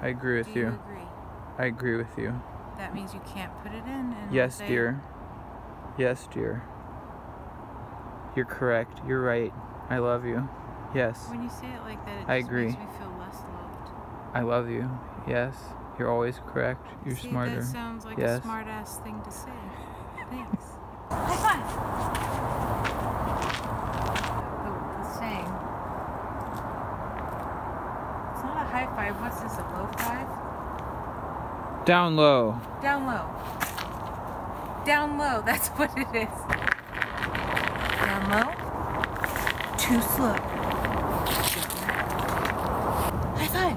I agree with you. I agree with you. That means you can't put it in. And yes, dear. Yes, dear. You're correct. You're right. I love you. Yes. When you say it like that, it just makes me feel less loved. I love you. Yes. You're always correct. You're smarter. That sounds like a smart-ass thing to say. Thanks. High five! The saying. It's not a high five. What's this, a low five? Down low. Down low. Down low. That's what it is. Down low. Too slow. High five.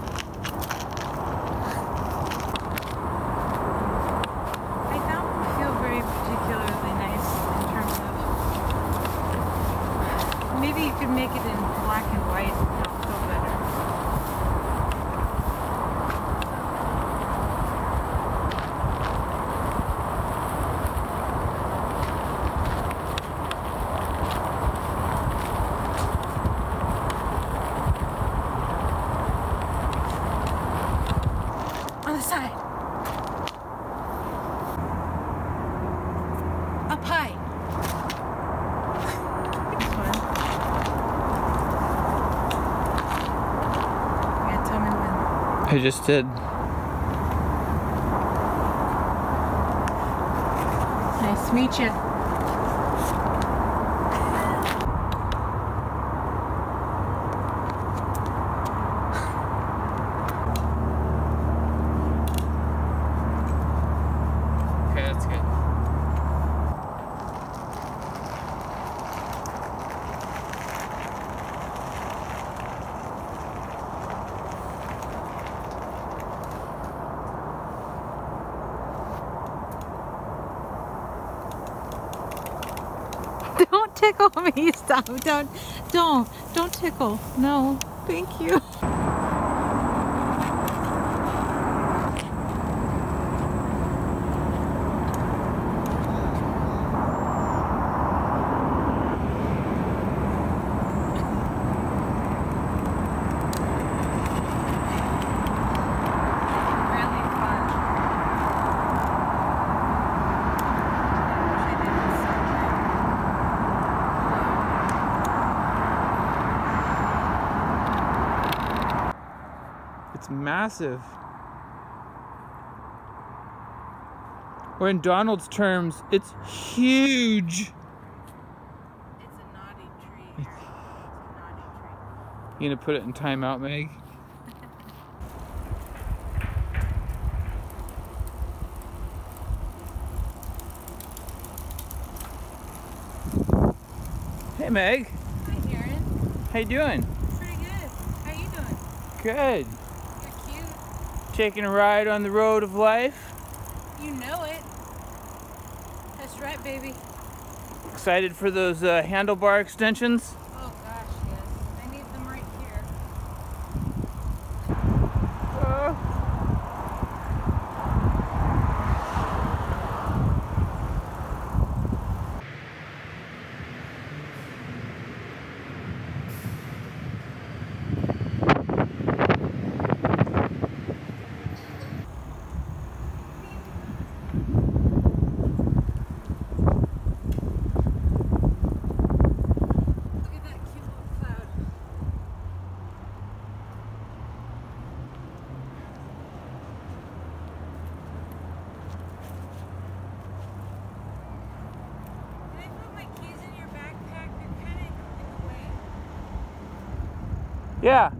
I don't feel very particularly nice in terms of... Maybe you could make it in black and white and it'll feel better. Side. Up high. You gotta tell me when. I just did. Nice to meet you. Don't tickle me, stop, don't tickle, no, thank you. It's massive. Or in Donald's terms, it's huge. It's a naughty tree. It's a naughty tree. You gonna put it in timeout, Meg? Hey, Meg. Hi, Aaron. How you doing? Pretty good. How you doing? Good. Taking a ride on the road of life. You know it. That's right, baby. Excited for those handlebar extensions? Oh gosh, yes. I need them right here. Yeah.